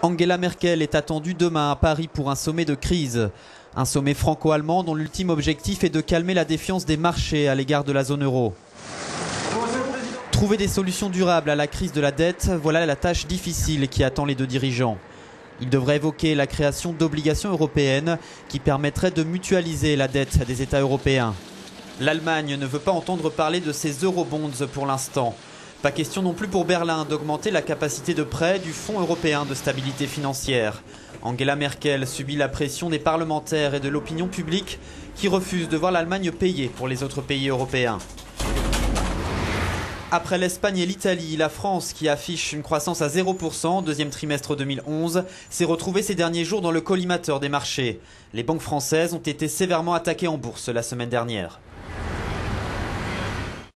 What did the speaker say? Angela Merkel est attendue demain à Paris pour un sommet de crise. Un sommet franco-allemand dont l'ultime objectif est de calmer la défiance des marchés à l'égard de la zone euro. Trouver des solutions durables à la crise de la dette, voilà la tâche difficile qui attend les deux dirigeants. Ils devraient évoquer la création d'obligations européennes qui permettraient de mutualiser la dette des États européens. L'Allemagne ne veut pas entendre parler de ces eurobonds pour l'instant. Pas question non plus pour Berlin d'augmenter la capacité de prêt du Fonds européen de stabilité financière. Angela Merkel subit la pression des parlementaires et de l'opinion publique qui refusent de voir l'Allemagne payer pour les autres pays européens. Après l'Espagne et l'Italie, la France, qui affiche une croissance à 0% au deuxième trimestre 2011, s'est retrouvée ces derniers jours dans le collimateur des marchés. Les banques françaises ont été sévèrement attaquées en bourse la semaine dernière.